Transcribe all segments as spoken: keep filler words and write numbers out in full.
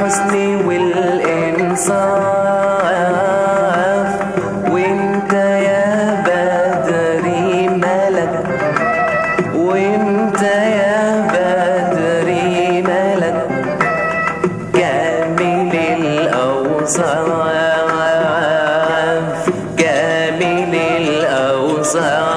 الحسن والإنصاف، وانت يا بدري ملك، وانت يا بدري ملك كامل الأوصاف، كامل الأوصاف.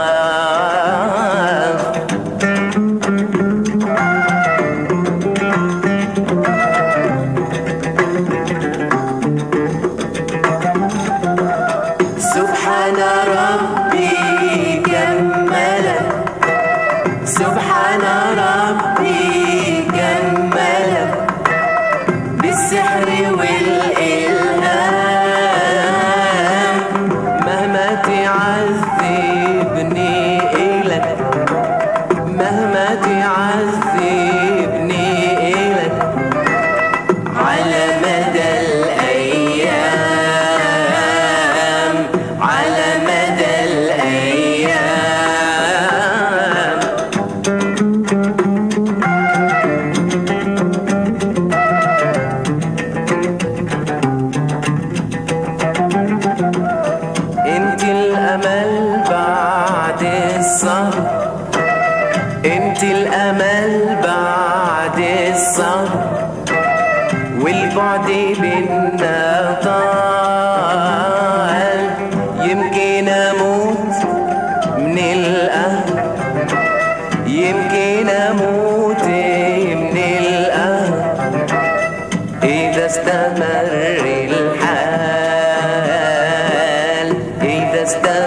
سبحان ربي جملك، سبحان ربي جملك بالسحر والإلهام، مهما تعذبني إلك، مهما تعذبني إلك على مدى انت الامل بعد الصبر، والبعد بينا طال، يمكن اموت من القهر، يمكن اموت من القهر اذا استمر الحال، اذا استمر